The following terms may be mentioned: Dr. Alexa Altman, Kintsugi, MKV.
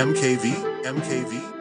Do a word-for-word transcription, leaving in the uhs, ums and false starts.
M K V, M K V.